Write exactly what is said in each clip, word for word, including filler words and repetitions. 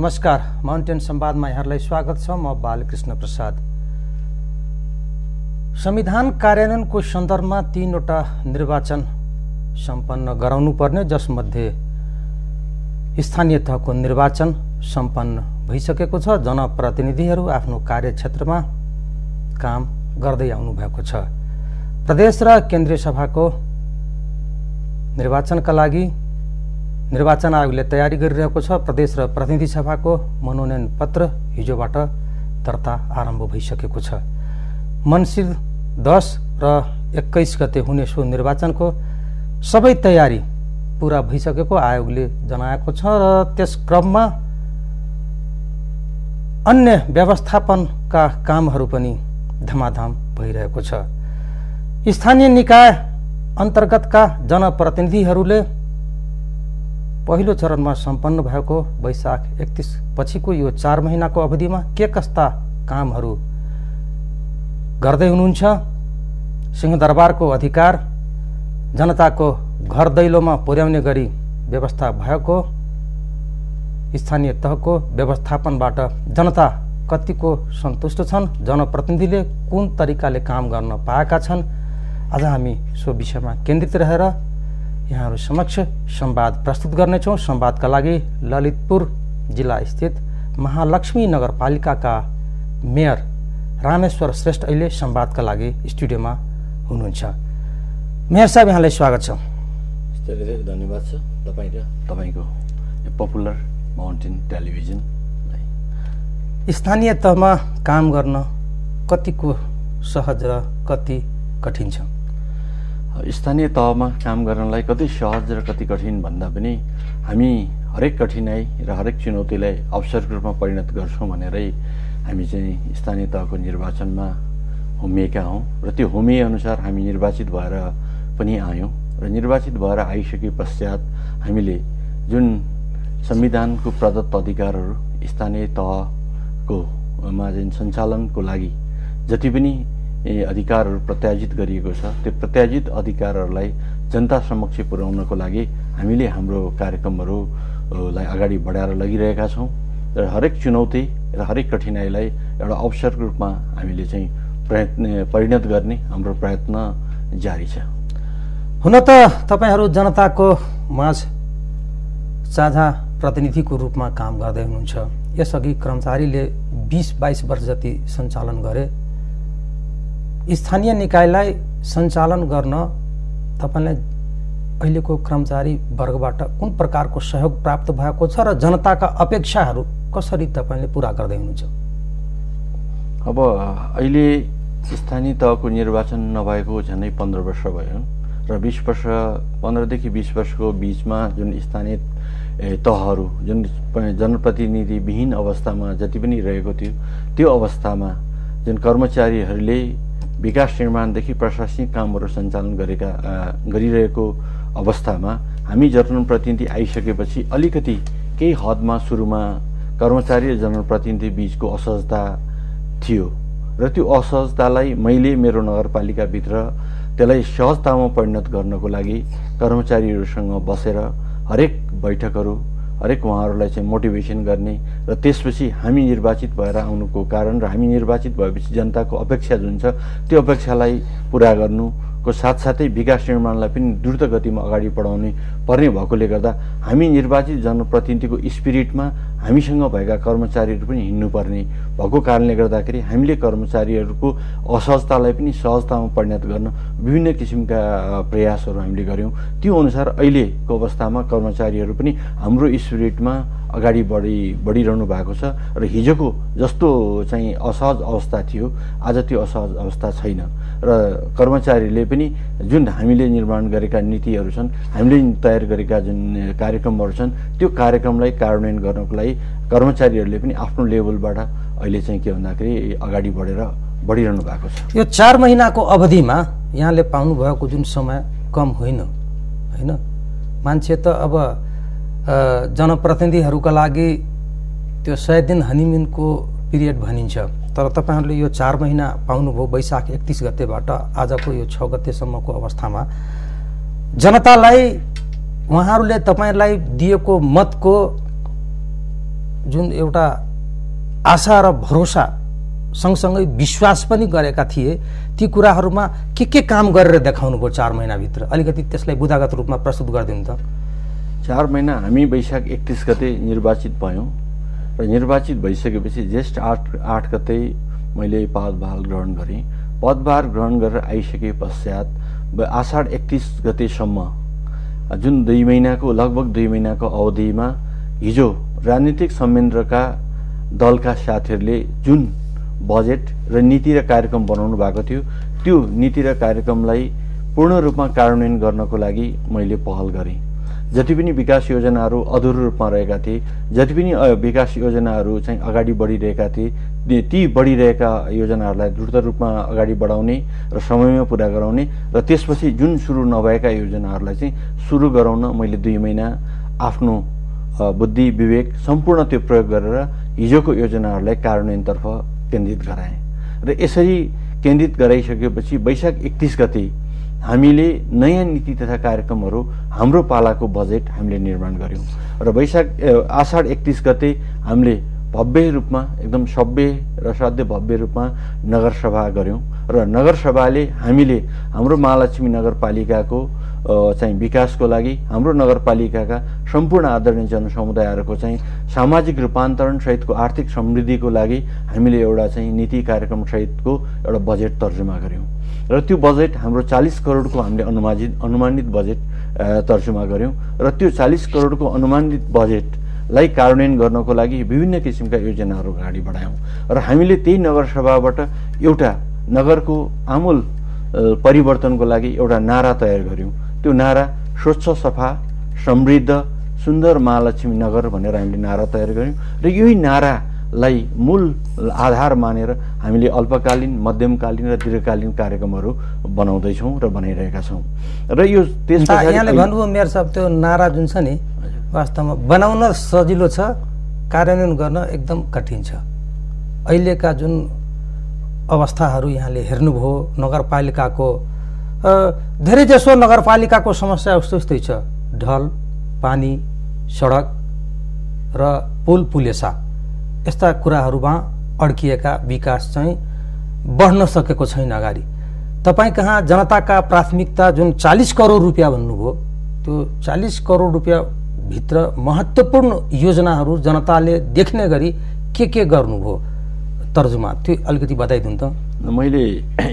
नमस्कार, माउन्टेन संवादमा यहाँलाई स्वागत छ। म बालकृष्ण प्रसाद। संविधान कार्यान्वयनको सन्दर्भमा तीनवटा निर्वाचन सम्पन्न गराउनुपर्ने, जसमध्ये स्थानीय तहको निर्वाचन सम्पन्न भइसकेको छ। जनप्रतिनिधिहरू आफ्नो कार्यक्षेत्रमा काम गर्दै आउनु भएको छ। प्रदेश र केन्द्रीय सभाको निर्वाचनका लागि निर्वाचन आयोगले तयारी गरिरहेको छ। प्रदेश र प्रतिनिधि सभाको मनोनयन पत्र हिजोबाट दर्ता आरम्भ भइसकेको छ। मङ्सिर दस र एक्काइस गते हुने सो निर्वाचनको सबै तयारी पूरा भइसकेको आयोगले जनाएको छ र त्यस क्रममा अन्य व्यवस्थापनका कामहरू पनि धमाधम भइरहेको छ। स्थानीय निकाय अन्तर्गतका जनप्रतिनिधिहरूले पहिलो चरणमा सम्पन्न भएको वैशाख एकतीस पछिको यो चार महिनाको अवधिमा के कस्ता कामहरू गर्दै हुनुहुन्छ? सिंहदरबारको अधिकार जनताको घर दैलोमा पुर्याउने गरी व्यवस्था भएको, स्थानीय तहको व्यवस्थापनबाट जनता कतिको सन्तुष्ट छन्, जनप्रतिनिधिले कुन तरिकाले काम गर्न पाएका छन्, आज हामी सो विषयमा केन्द्रित रहेर यहाँहरु समक्ष संवाद प्रस्तुत गर्नेछौँ। संवादका लागि ललितपुर जिल्ला स्थित महालक्ष्मी नगरपालिकाका मेयर रामेश्वर श्रेष्ठ अहिले संवादका लागि स्टुडियोमा हुनुहुन्छ। मेयर साहब, यहाँलाई स्वागत छ। धेरै धन्यवाद छ तपाईँ र तपाईँको पपुलर माउन्टेन टेलिभिजनलाई। स्थानीय तहमा काम गर्न कतिको सहज र कति कठिन छ? स्थानीय तहमा काम गर्नलाई कति सहज र कति कठिन भन्दा पनि हामी हरेक कठिनाई र हरेक चुनौतीलाई अवसरको रूपमा परिणत गर्छौँ भनेरै हामी चाहिँ स्थानीय तहको निर्वाचनमा होमिएका हौँ र त्यो होमिएअनुसार हामी निर्वाचित भएर पनि आयौँ र निर्वाचित भएर आइसके पश्चात हामीले जुन संविधानको प्रदत्त अधिकारहरू स्थानीय तहको मा सञ्चालनको लागि जति पनि ए अधिकारहरू प्रत्याजित गरिएको छ, त्यो प्रत्याजित अधिकारहरूलाई जनता समक्ष पुर्याउनको लागि हामीले हाम्रो कार्यक्रमहरूलाई अगाडि बढाएर लगिरहेका छौँ र हरेक चुनौती र हरेक कठिनाईलाई एउटा अवसरको रूपमा हामीले चाहिँ प्रयत्न परिणत गर्ने हाम्रो प्रयत्न जारी छ। हुन त तपाईँहरू जनताको माझ साझा प्रतिनिधिको रूपमा काम गर्दै हुनुहुन्छ। यसअघि कर्मचारीले बिस बाइस वर्ष जति सञ्चालन गरे, स्थानीय निकायलाई सञ्चालन गर्न तपाईँलाई अहिलेको कर्मचारी वर्गबाट कुन प्रकारको सहयोग प्राप्त भएको छ र जनताका अपेक्षाहरू कसरी तपाईँले पुरा गर्दै हुनुहुन्छ? अब अहिले स्थानीय तहको निर्वाचन नभएको झन्डै पन्ध्र वर्ष भयो र बिस वर्ष पन्ध्रदेखि बिस वर्षको बिचमा जुन स्थानीय तहहरू जुन जनप्रतिनिधिविहीन अवस्थामा जति पनि रहेको थियो, त्यो अवस्थामा जुन कर्मचारीहरूले विकास निर्माणदेखि प्रशासनिक कामहरू सञ्चालन गरेका गरिरहेको अवस्थामा हामी जनप्रतिनिधि आइसकेपछि अलिकति केही हदमा सुरुमा कर्मचारी र जनप्रतिनिधि बिचको असहजता थियो र त्यो असहजतालाई मैले मेरो नगरपालिकाभित्र त्यसलाई सहजतामा परिणत गर्नको लागि कर्मचारीहरूसँग बसेर हरेक बैठकहरू, हरेक उहाँहरूलाई चाहिँ मोटिभेसन गर्ने र त्यसपछि हामी निर्वाचित भएर आउनुको कारण र हामी निर्वाचित भएपछि जनताको अपेक्षा जुन छ त्यो अपेक्षालाई पुरा गर्नुको साथसाथै विकास निर्माणलाई पनि द्रुत गतिमा अगाडि बढाउने पर्ने भएकोले गर्दा हामी निर्वाचित जनप्रतिनिधिको स्पिरिटमा हामीसँग भएका कर्मचारीहरू पनि हिँड्नुपर्ने भएको कारणले गर्दाखेरि हामीले कर्मचारीहरूको असहजतालाई पनि सहजतामा परिणत गर्न विभिन्न किसिमका प्रयासहरू हामीले गऱ्यौँ। त्यो अनुसार अहिलेको अवस्थामा कर्मचारीहरू पनि हाम्रो स्पिरिटमा अगाडि बढी बढिरहनु भएको छ र हिजोको जस्तो चाहिँ असहज अवस्था थियो आज त्यो असहज अवस्था छैन र कर्मचारीले पनि जुन हामीले निर्माण गरेका नीतिहरू छन्, हामीले तयार गरेका जुन कार्यक्रमहरू छन्, त्यो कार्यक्रमलाई कार्यान्वयन गर्नको लागि कर्मचारीहरूले पनि आफ्नो लेभलबाट अहिले चाहिँ के भन्दाखेरि अगाडि बढेर बढिरहनु भएको छ। यो चार महिनाको अवधिमा यहाँले पाउनुभएको जुन समय कम होइन, होइन? मान्छे त अब जनप्रतिनिधिहरूका लागि त्यो सय दिन हनीमुनको पिरियड भनिन्छ, तर तपाईँहरूले यो चार महिना पाउनुभयो। वैशाख एकतिस गतेबाट आजको यो छ गतेसम्मको अवस्थामा जनतालाई, उहाँहरूले तपाईँलाई दिएको मतको जुन एउटा आशा र भरोसा सँगसँगै विश्वास पनि गरेका थिए ती कुराहरुमा के के काम गरेर देखाउनुको चार महिना भित्र अलिकति त्यसलाई बुदागत रूपमा प्रस्तुत गर्दिनु त। चार महिना हामी वैशाख एकतीस गते निर्वाचित भयौं र निर्वाचित भइसकेपछि ज्येष्ठ आठ गते मैले पदभार ग्रहण गरेँ। पदभार ग्रहण गरेर आइसके पश्चात आषाढ एकतीस गतेसम्म जुन दुई महिनाको लगभग दुई महिनाको अवधिमा हिजो राजनीतिक संयन्त्रका दलका साथीहरुले जुन बजेट र नीति र कार्यक्रम बनाउनु भएको थियो त्यो नीति र कार्यक्रमलाई पूर्ण रूपमा कार्यान्वयन गर्नको लागि मैले पहल गरेँ। जति पनि विकास योजनाहरू अधुरो रूपमा रहेका थिए, जति पनि विकास योजनाहरू चाहिँ अगाडि बढिरहेका थिए ती बढिरहेका योजनाहरूलाई द्रुत रूपमा अगाडि बढाउने र समयमा पूरा गराउने र त्यसपछि जुन सुरु नभएका योजनाहरूलाई चाहिँ सुरु गराउन मैले दुई महिना आफ्नो बुद्धि विवेक सम्पूर्ण त्यो प्रयोग गरेर हिजोको योजनाहरूलाई कार्यान्वयनतर्फ केन्द्रित गराएँ र यसरी केन्द्रित गराइसकेपछि वैशाख एकतीस गते हामीले नयाँ नीति तथा कार्यक्रमहरू हाम्रो पालाको बजेट हामीले निर्माण गर्यौं र वैशाख आषाढ एकतीस गते हामीले भव्य रूपमा एकदम सभ्य र साध्य भव्य रूपमा नगरसभा गर्यौं र नगरसभाले हामीले हाम्रो महालक्ष्मी नगरपालिकाको चाहिँ विकासको लागि हाम्रो नगरपालिकाका सम्पूर्ण आदरणीय जनसमुदायहरुको चाहिँ सामाजिक रूपान्तरण सहितको आर्थिक समृद्धिको लागि हामीले एउटा चाहिँ नीति कार्यक्रम सहितको एउटा बजेट तर्जुमा गर्यौं र त्यो बजेट हाम्रो चालीस करोडको हामीले अनुमानित अनुमानित बजेट तर्जुमा गर्यौं र त्यो चालीस करोडको अनुमानित बजेटलाई कार्यान्वयन गर्नको लागि विभिन्न किसिमका योजनाहरू अगाडि बढायौं र हामीले त्यही नगरसभाबाट एउटा नगरको आमूल परिवर्तनको लागि एउटा नारा तयार गर्यौं। त्यो नारा स्वच्छ सफा समृद्ध सुन्दर महालक्ष्मी नगर भनेर हामीले नारा तयार गर्यौं र यही नारालाई मूल आधार मानेर हामीले अल्पकालीन मध्यमकालीन र दीर्घकालीन कार्यक्रमहरू बनाउँदै छौं र बनाइरहेका छौं र यो त्यसपछि यहाँले भन्नुभयो मेयर साहब त्यो नारा जुन छ नि वास्तवमा बनाउन सजिलो छ, कार्यान्वयन गर्न एकदम कठिन छ। अहिलेका जुन अवस्थाहरू यहाँले हेर्नुभयो नगरपालिकाको धेरैजसो नगरपालिकाको समस्या उस्तो उस्तै छ, ढल पानी सडक र पुल पुलेसा यस्ता कुराहरूमा अड्किएका विकास चाहिँ बढ्न सकेको छैन। अगाडि तपाईँ कहाँ जनताका प्राथमिकता जुन चालीस करोड रुपियाँ भन्नुभयो त्यो चालीस करोड रुपियाँ भित्र महत्त्वपूर्ण योजनाहरू जनताले देख्ने गरी के के गर्नुभयो तर्जुमा त्यो अलिकति बताइदिनु त। मैले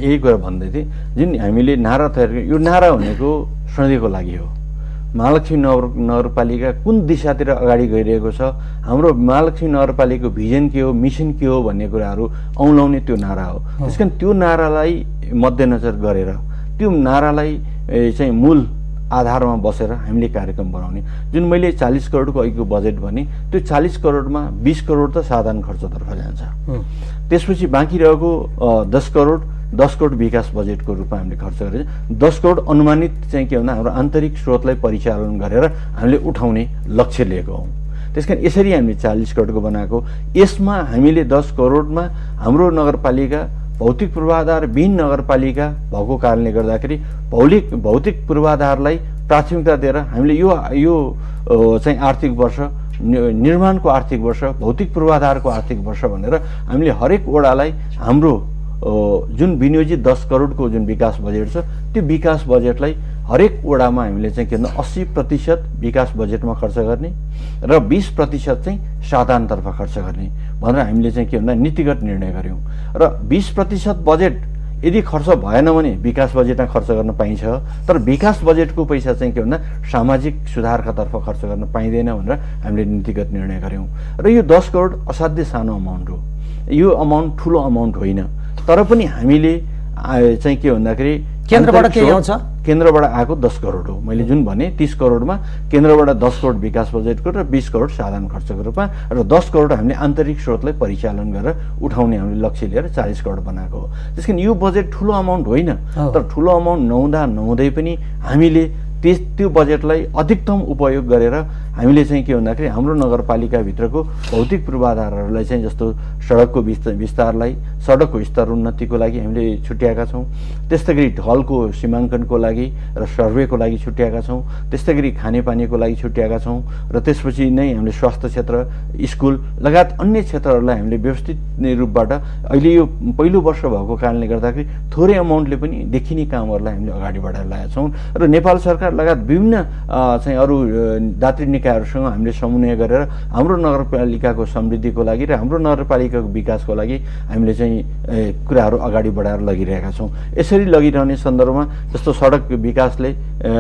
यही कुरा भन्दै थिएँ जुन हामीले नारा तयार गर्यौं यो नारा भनेको सधैँको लागि हो। महालक्ष्मी नगर नगरपालिका कुन दिशातिर अगाडि गइरहेको छ, हाम्रो महालक्ष्मी नगरपालिकाको भिजन के हो, मिसन के हो भन्ने कुराहरू औँलाउने त्यो नारा हो। त्यसकारण त्यो नारालाई मध्यनजर गरेर त्यो नारालाई चाहिँ मूल आधारमा बसेर हामीले कार्यक्रम बनाउने जुन मैले चालीस करोडको अघिको बजेट भने त्यो चालीस करोडमा बीस करोड त साधारण खर्चतर्फ जान्छ, त्यसपछि बाँकी रहेको दस करोड दस करोड विकास बजेटको रूपमा हामीले खर्च गरेर दस करोड अनुमानित चाहिँ के भन्दा हाम्रो आन्तरिक स्रोतलाई परिचालन गरेर हामीले उठाउने लक्ष्य लिएको हौं। त्यसकारण यसरी हामीले चालीस करोडको बनाएको। यसमा हामीले दस करोडमा हाम्रो नगरपालिका भौतिक पूर्वाधार विहीन नगरपालिका भएको कारणले गर्दाखेरि भौतिक भौतिक पूर्वाधारलाई प्राथमिकता दिएर हामीले यो यो चाहिँ आर्थिक वर्ष निर्माणको आर्थिक वर्ष भौतिक पूर्वाधारको आर्थिक वर्ष भनेर हामीले हरेक वडालाई हाम्रो जुन विनियोजित दस करोडको जुन विकास बजेट छ त्यो विकास बजेटलाई हरेक वडामा हामीले चाहिँ के भन्दा अस्सी प्रतिशत विकास बजेटमा खर्च गर्ने र बीस प्रतिशत चाहिँ साधारणतर्फ खर्च गर्ने भनेर हामीले चाहिँ के भन्दा नीतिगत निर्णय गर्यौं र बीस प्रतिशत बजेट यदि खर्च भएन भने विकास बजेटमा खर्च गर्न पाइन्छ तर विकास बजेटको पैसा चाहिँ के भन्दा सामाजिक सुधारका तर्फ खर्च गर्न पाइँदैन भनेर हामीले नीतिगत निर्णय गर्यौं र यो दस करोड असाध्यै सानो अमाउन्ट हो, यो अमाउन्ट ठुलो अमाउन्ट होइन तर पनि हामीले चाहिँ के भन्दाखेरि केन्द्रबाट के आउँछ, केन्द्रबाट आएको दस करोड हो। मैले जुन भने तीस करोडमा केन्द्रबाट दस करोड विकास बजेटको र बीस करोड साधारण खर्चको रूपमा र दस करोड हामीले आन्तरिक स्रोतलाई परिचालन गरेर उठाउने हामीले लक्ष्य लिएर चालीस करोड बनाएको हो। त्यसकारण यो बजेट ठुलो अमाउन्ट होइन तर ठुलो अमाउन्ट नहुँदा नहुँदै पनि हामीले त्यो बजेटलाई अधिकतम उपयोग गरेर हामीले चाहिँ के भन्दाखेरि हाम्रो नगरपालिका भित्रको भौतिक पूर्वाधारहरूलाई चाहिँ जस्तो सडकको विस्तारलाई सडकको स्तर उन्नतिको लागि हामीले छुट्याएका छौं, त्यस्तै गरी ढलको सीमांकनको लागि र सर्वेको लागि छुट्याएका छौं, त्यस्तै गरी खानेपानीको लागि छुट्याएका छौं र त्यसपछि नै हामीले स्वास्थ्य क्षेत्र, स्कूल लगायत अन्य क्षेत्रहरूलाई हामीले व्यवस्थित रूपबाट अहिले यो पहिलो वर्ष भएको कारणले गर्दाखेरि थोरै अमाउन्टले पनि देखिने कामहरूलाई हामीले अगाडि बढाएर ल्याएका छौं र नेपाल सरकार लगायत विभिन्न चाहिँ अरू दात्री निकायहरूसँग हामीले समन्वय गरेर हाम्रो नगरपालिकाको समृद्धिको लागि र हाम्रो नगरपालिकाको विकासको लागि हामीले चाहिँ कुराहरू अगाडि बढाएर लगिरहेका छौँ। यसरी लगिरहने सन्दर्भमा जस्तो सडक विकासले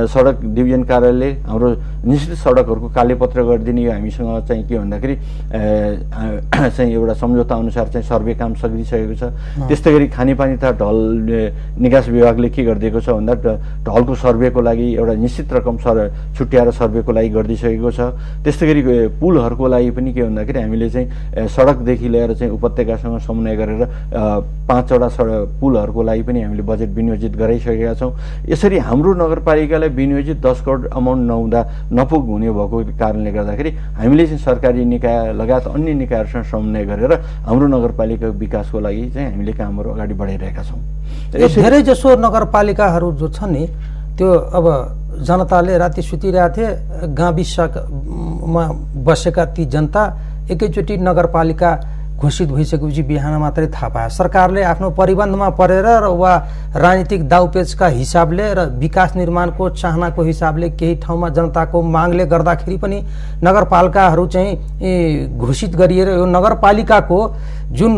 सडक डिभिजन कार्यालयले हाम्रो निश्चित सडकहरूको कालेपत्र गरिदिने, यो हामीसँग चाहिँ के भन्दाखेरि चाहिँ एउटा सम्झौता अनुसार चाहिँ सर्वे काम सकिसकेको छ। त्यस्तै गरी खानेपानी तथा ढल निकास विभागले के गरिदिएको छ भन्दा ढलको सर्वेको लागि एउटा निश्चित रकम सर छुट्याएर सर्वेको लागि गरिदिसकेको छ। त्यस्तै गरी पुलहरूको लागि पनि के भन्दाखेरि हामीले चाहिँ सडकदेखि लिएर चाहिँ उपत्यकासँग समन्वय गरेर पाँचवटा पुलहरूको लागि पनि हामीले बजेट विनियोजित गराइसकेका छौँ। यसरी हाम्रो नगरपालिकालाई विनियोजित दस करोड अमाउन्ट नहुँदा नपुग हुने भएको कारणले गर्दाखेरि हामीले चाहिँ सरकारी निकाय लगायत अन्य निकायहरूसँग समन्वय गरेर हाम्रो नगरपालिका विकासको लागि चाहिँ हामीले कामहरू अगाडि बढाइरहेका छौँ। धेरै जसो नगरपालिकाहरू जो छन् नि त्यो अब जनताले राति सुतिरहेको थिए, गाविसमा बसेका ती जनता एकैचोटि नगरपालिका घोषित भइसकेपछि बिहान मात्रै थाहा पाए। सरकारले आफ्नो परिबन्धमा परेर र वा राजनीतिक दाउपेचका हिसाबले र विकास निर्माणको चाहनाको हिसाबले केही ठाउँमा जनताको मागले गर्दाखेरि पनि नगरपालिकाहरू चाहिँ घोषित गरिएर यो नगरपालिकाको जुन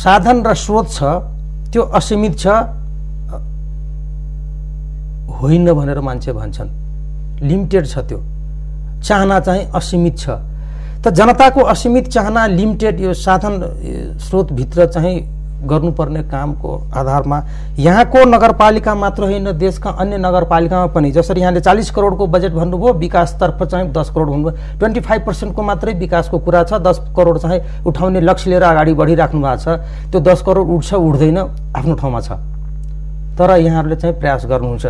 साधन र स्रोत छ त्यो असीमित छ होइन भनेर मान्छे भन्छन्, लिमिटेड छ, त्यो चाहना चाहिँ असीमित छ। त जनताको असीमित चाहना, लिमिटेड यो साधन स्रोतभित्र चाहिँ गर्नुपर्ने कामको आधारमा यहाँको नगरपालिका मात्र होइन देशका अन्य नगरपालिकामा पनि जसरी यहाँले चालीस करोडको बजेट भन्नुभयो, विकासतर्फ चाहिँ दस करोड भन्नुभयो, ट्वेन्टी फाइभ पर्सेन्टको मात्रै विकासको कुरा छ, दस करोड चाहिँ उठाउने लक्ष्य लिएर अगाडि बढिराख्नु भएको छ। त्यो दस करोड उठ्छ उठ्दैन आफ्नो ठाउँमा छ, तर यहाँहरूले चाहिँ प्रयास गर्नुहुन्छ।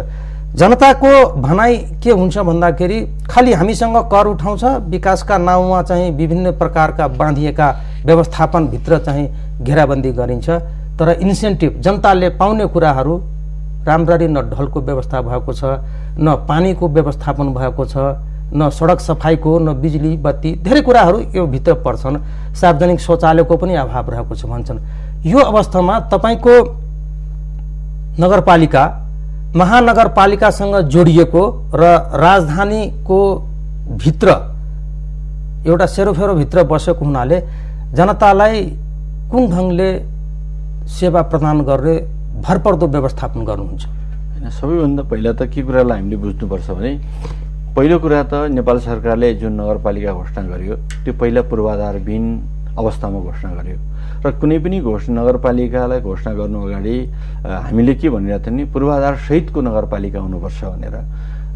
जनताको भनाइ के हुन्छ भन्दाखेरि खालि हामीसँग कर उठाउँछ, विकासका नाउँमा चाहिँ विभिन्न प्रकारका बाँधिएका व्यवस्थापनभित्र चाहिँ घेराबन्दी गरिन्छ, तर इन्सेन्टिभ जनताले पाउने कुराहरू राम्ररी न ढलको व्यवस्था भएको छ, न पानीको व्यवस्थापन भएको छ, न सडक सफाईको, न बिजुली बत्ती, धेरै कुराहरू यो भित्र पर्छन्। सार्वजनिक शौचालयको पनि अभाव रहेको छ भन्छन्। यो अवस्थामा तपाईँको नगरपालिका महानगरपालिकासँग जोडिएको र राजधानीको भित्र एउटा सेरोफेरोभित्र बसेको हुनाले जनतालाई कुन ढङ्गले सेवा प्रदान गर्ने भरपर्दो व्यवस्थापन गर्नुहुन्छ? होइन, सबैभन्दा पहिला त के कुरालाई हामीले बुझ्नुपर्छ भने पहिलो कुरा त नेपाल सरकारले जुन नगरपालिका घोषणा गर्यो त्यो पहिला पूर्वाधारविहीन अवस्थामा घोषणा गर्यो र कुनै पनि घोषणा नगरपालिकालाई घोषणा गर्नु अगाडि हामीले के भनिरहेको थियौँ नि, पूर्वाधार सहितको नगरपालिका हुनुपर्छ भनेर।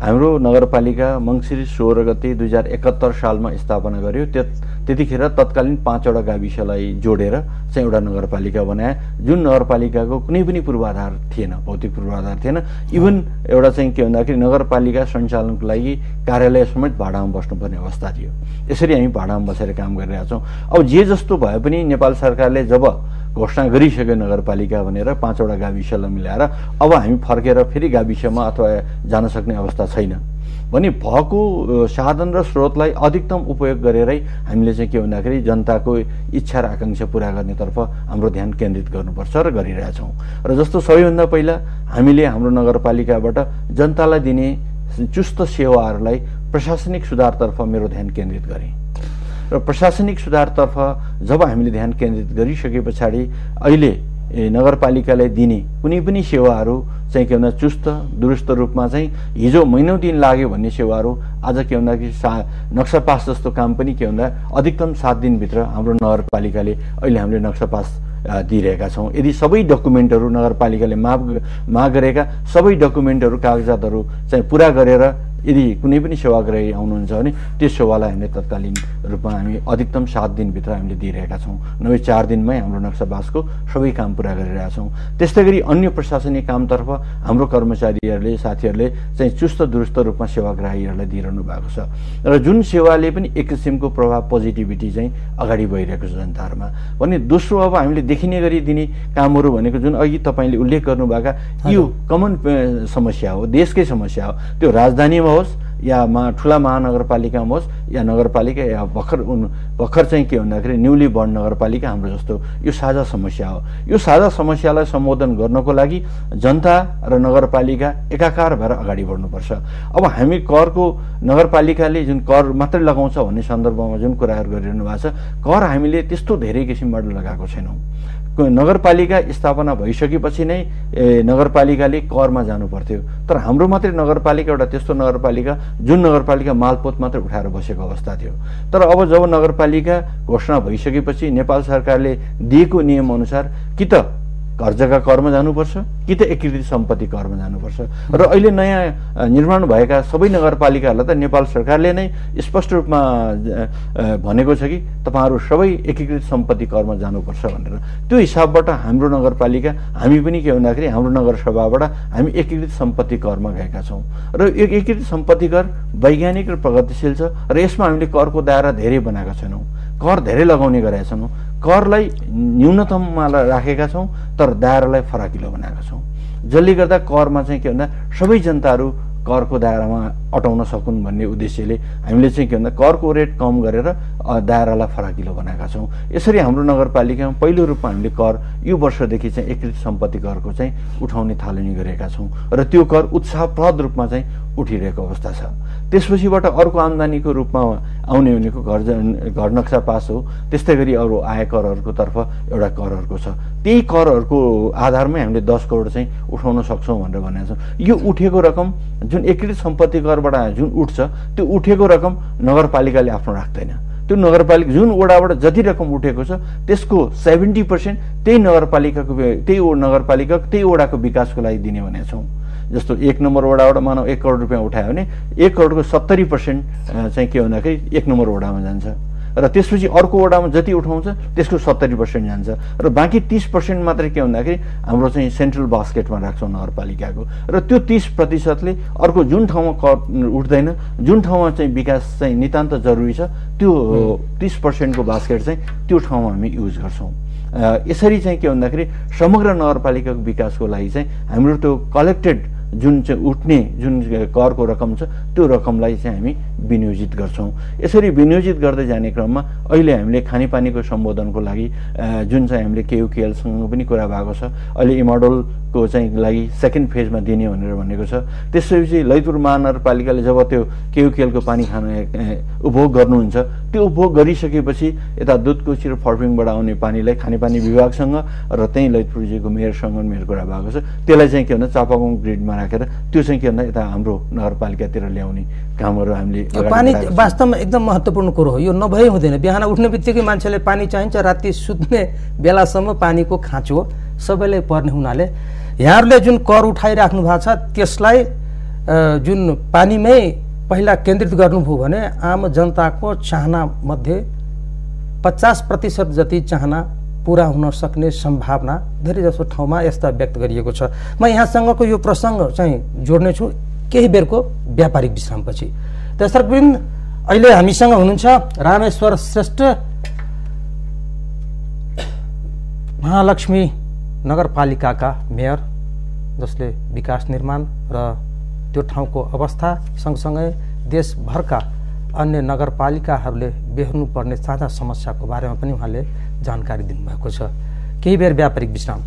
हाम्रो नगरपालिका मङ्सिर सोह्र गते दुई हजार एकहत्तर सालमा स्थापना गर्यो। त्यो त्यतिखेर तत्कालीन पाँचवटा गाविसलाई जोडेर चाहिँ एउटा नगरपालिका बनाए, जुन नगरपालिकाको कुनै पनि पूर्वाधार थिएन, भौतिक पूर्वाधार थिएन। इभन एउटा चाहिँ के भन्दाखेरि नगरपालिका सञ्चालनको लागि कार्यालय समेत भाडामा बस्नुपर्ने अवस्था थियो। यसरी हामी भाडामा बसेर काम गरिरहेका छौँ। अब जे जस्तो भए पनि नेपाल सरकारले जब घोषणा गरिसक्यो नगरपालिका भनेर पाँचवटा गाविसलाई मिलाएर अब हामी फर्केर फेरि गाविसमा अथवा जान सक्ने अवस्था छैन भने भएको साधन र स्रोतलाई अधिकतम उपयोग गरेरै हामीले चाहिँ के भन्दाखेरि जनताको इच्छा र आकाङ्क्षा पुरा गर्नेतर्फ हाम्रो ध्यान केन्द्रित गर्नुपर्छ र गरिरहेछौँ। र जस्तो सबैभन्दा पहिला हामीले हाम्रो नगरपालिकाबाट जनतालाई दिने चुस्त सेवाहरूलाई प्रशासनिक सुधारतर्फ मेरो ध्यान केन्द्रित गरेँ र प्रशासनिक सुधारतर्फ जब हामीले ध्यान केन्द्रित गरिसके पछाडि अहिले नगरपालिकाले दिने कुनै पनि सेवाहरू चाहिँ के भन्दा चुस्त दुरुस्त रूपमा चाहिँ हिजो महिनौँ दिन लाग्यो भन्ने सेवाहरू आज के भन्दाखेरि सा नक्सा पास जस्तो काम पनि के भन्दा अधिकतम सात दिनभित्र हाम्रो नगरपालिकाले अहिले हामीले नक्सा पास दिइरहेका छौँ। यदि सबै डकुमेन्टहरू नगरपालिकाले माग माग गरेका सबै डकुमेन्टहरू कागजातहरू चाहिँ पुरा गरेर यदि कुनै पनि सेवाग्राही आउनुहुन्छ भने त्यो सेवालाई हामीले तत्कालीन रूपमा हामी अधिकतम सात दिनभित्र हामीले दिइरहेका छौँ। नभए चार दिनमै हाम्रो नक्साबासको सबै काम पूरा गरिरहेका छौँ। त्यस्तै गरी अन्य प्रशासनिक कामतर्फ हाम्रो कर्मचारीहरूले साथीहरूले चाहिँ चुस्त दुरुस्त रूपमा सेवाग्राहीहरूलाई दिइरहनु भएको छ र जुन सेवाले पनि एक किसिमको प्रभाव पोजिटिभिटी चाहिँ अगाडि बढिरहेको छ जनताहरुमा। भने दोस्रो अब हामीले देखिने गरी दिने कामहरु भनेको जुन अघि तपाईले उल्लेख गर्नुभएका यो कमन समस्या हो, देशकै समस्या हो। त्यो राजधानी होस् या मा ठुला महानगरपालिकामा होस् या नगरपालिका या भर्खर भर्खर चाहिँ के भन्दाखेरि न्युली बर्न नगरपालिका हाम्रो जस्तो यो साझा समस्या हो। यो साझा समस्यालाई सम्बोधन गर्नको लागि जनता र नगरपालिका एकाकार भएर अगाडि बढ्नुपर्छ। अब हामी करको नगरपालिकाले जुन कर मात्रै लगाउँछ भन्ने सन्दर्भमा जुन कुराहरू गरिरहनु भएको छ, कर हामीले त्यस्तो धेरै किसिमबाट लगाएको छैनौँ। नगरपालिका स्थापना भइसकेपछि नै नगरपालिकाले करमा जानु पर्थ्यो, तर हाम्रो मात्रै नगरपालिका एउटा त्यस्तो नगरपालिका जुन नगरपालिका मालपोत मात्र उठाएर बसेको अवस्था थियो। तर अब जब नगरपालिका घोषणा भइसकेपछि नेपाल सरकारले दिएको नियम अनुसार कि त घर जग्गा करमा जानुपर्छ कि त एकीकृत सम्पत्ति करमा जानुपर्छ र अहिले नयाँ निर्माण भएका सबै नगरपालिकाहरूलाई त नेपाल सरकारले नै स्पष्ट रूपमा भनेको छ कि तपाईहरु सबै एकीकृत सम्पत्ति करमा जानुपर्छ भनेर। त्यो हिसाबबाट हाम्रो नगरपालिका हामी पनि के भन्दाखेरि हाम्रो नगरसभाबाट हामी एकीकृत सम्पत्ति करमा गएका छौँ र यो एकीकृत सम्पत्ति कर वैज्ञानिक र प्रगतिशील छ र यसमा हामीले करको दायरा धेरै बनाएका छैनौँ, कर धेरै लगाउने गरेका छौँ। करलाई न्यूनतममा राखेका छौँ तर दायरालाई फराकिलो बनाएका छौँ, जसले गर्दा करमा चाहिँ के भन्दा सबै जनताहरू करको दायरामा अटाउन सकुन् भन्ने उद्देश्यले हामीले चाहिँ के भन्दा करको रेट कम गरेर दायरालाई फराकिलो बनाएका छौँ। यसरी हाम्रो नगरपालिकामा पहिलो रूपमा हामीले कर यो वर्षदेखि चाहिँ एकीकृत सम्पत्ति करको चाहिँ उठाउने थालनी गरेका छौँ र त्यो कर उत्साहप्रद रूपमा चाहिँ उठिरहेको अवस्था छ। त्यसपछिबाट अर्को आम्दानीको रूपमा आउने भनेको घर घर नक्सा पास हो। त्यस्तै गरी अरू आयकरहरूको तर्फ एउटा करहरूको छ, त्यही करहरूको आधारमै हामीले दस करोड चाहिँ उठाउन सक्छौँ भनेर भनेका छौँ। यो उठेको रकम जुन एकीकृत सम्पत्ति करबाट जुन उठ्छ त्यो उठेको रकम नगरपालिकाले आफ्नो राख्दैन। त्यो नगरपालिका जुन वडाबाट जति रकम उठेको छ त्यसको सेभेन्टी पर्सेन्ट त्यही नगरपालिकाको त्यही नगरपालिका त्यही वडाको विकासको लागि दिने भनेका छौँ। जस्तो एक नम्बर वडाबाट मानव एक करोड रुपियाँ उठायो भने एक करोडको सत्तरी पर्सेन्ट चाहिँ के भन्दाखेरि एक नम्बर वडामा जान्छ र त्यसपछि अर्को वडामा जति उठाउँछ त्यसको सत्तरी पर्सेन्ट जान्छ र बाँकी तीस पर्सेन्ट मात्रै के भन्दाखेरि हाम्रो चाहिँ सेन्ट्रल बास्केटमा राख्छौँ नगरपालिकाको र त्यो तीस प्रतिशतले अर्को जुन ठाउँमा कर उठ्दैन जुन ठाउँमा चाहिँ विकास चाहिँ नितान्त जरुरी छ त्यो तीस पर्सेन्टको बास्केट चाहिँ त्यो ठाउँमा हामी युज गर्छौँ। यसरी चाहिँ के भन्दाखेरि समग्र नगरपालिकाको विकासको लागि चाहिँ हाम्रो त्यो कलेक्टेड जुन चाहिँ उठ्ने जुन करको रकम छ त्यो रकमलाई चाहिँ हामी विनियोजित गर्छौँ। यसरी विनियोजित गर्दै जाने क्रममा अहिले हामीले खानेपानीको सम्बोधनको लागि जुन चाहिँ हामीले केयुकेएलसँग पनि कुरा भएको छ, अहिले इमाडोलको चाहिँ लागि सेकेन्ड फेजमा दिने भनेर भनेको छ। त्यसपछि ललितपुर महानगरपालिकाले जब त्यो केयुकेएलको पानी खान उपभोग गर्नुहुन्छ त्यो उपभोग गरिसकेपछि यता दुधकोशी र फर्पिङबाट आउने पानीलाई खानेपानी विभागसँग र त्यहीँ ललितपुरजीको मेयरसँग मेयर कुरा भएको छ त्यसलाई चाहिँ के भन्दा चापागाउँ ग्रिडमा राखेर त्यो चाहिँ के भन्दा यता हाम्रो नगरपालिकातिर ल्याउने कामहरू हामीले। पानी वास्तवमा एकदम महत्त्वपूर्ण कुरो हो, यो नभए हुँदैन। बिहान उठ्ने बित्तिकै मान्छेले पानी चाहिन्छ, राति सुत्ने बेलासम्म पानीको खाँचो सबैलाई पर्ने हुनाले यहाँहरूले जुन कर उठाइराख्नु भएको छ त्यसलाई जुन पानीमै पहिला केन्द्रित गर्नुभयो भने आम जनताको चाहना मध्ये पचास प्रतिशत जति चाहना पूरा हुन सक्ने सम्भावना धेरै जसो ठाउँमा यस्ता व्यक्त गरिएको छ। म यहाँसँगको यो प्रसङ्ग चाहिँ जोड्नेछु केही बेरको व्यापारिक विश्रामपछि। दर्शकवृन्द, अहिले हामीसँग हुनुहुन्छ रामेश्वर श्रेष्ठ, महालक्ष्मी नगरपालिकाका मेयर, जसले विकास निर्माण र त्यो ठाउँको अवस्था सँगसँगै देशभरका अन्य नगरपालिकाहरूले बेहोर्नुपर्ने साझा समस्याको बारेमा पनि उहाँले जानकारी दिनुभएको छ। केही बेर व्यापारिक विश्राम।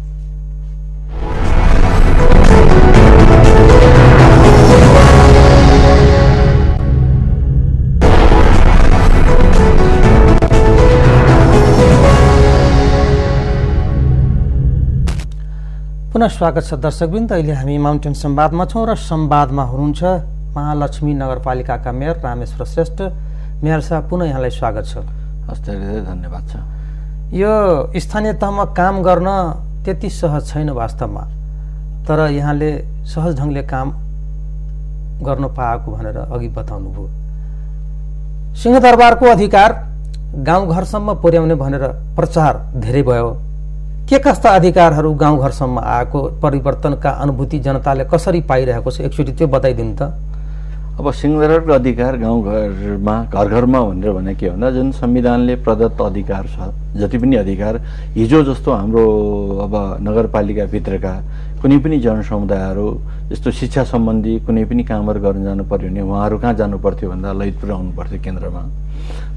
पुनः स्वागत छ दर्शकवृन्द। अहिले हामी माउन्टेन संवादमा छौँ र संवादमा हुनुहुन्छ महालक्ष्मी नगरपालिकाका मेयर रामेश्वर श्रेष्ठ। मेयर साहब, पुनः यहाँलाई स्वागत छ। हस्त, धन्यवाद छ। यो स्थानीय तहमा काम गर्न त्यति सहज छैन वास्तवमा, तर यहाँले सहज ढङ्गले काम गर्न पाएको भनेर अघि बताउनुभयो। सिंहदरबारको अधिकार गाउँघरसम्म पुर्याउने भनेर प्रचार धेरै भयो। के कस्ता अधिकारहरू गाउँघरसम्म आएको, परिवर्तनका अनुभूति जनताले कसरी पाइरहेको छ एकचोटी त्यो बताइदिनु त। अब सिंहदरबारको अधिकार गाउँघरमा घर घरमा भनेर भने के भन्दा जुन संविधानले प्रदत्त अधिकार छ, जति पनि अधिकार हिजो जस्तो हाम्रो अब नगरपालिकाभित्रका कुनै पनि जनसमुदायहरू जस्तो शिक्षा सम्बन्धी कुनै पनि कामहरू गर्न जानु पर्यो भने उहाँहरू कहाँ जानु पर्थ्यो भन्दा ललितपुर आउनु पर्थ्यो केन्द्रमा।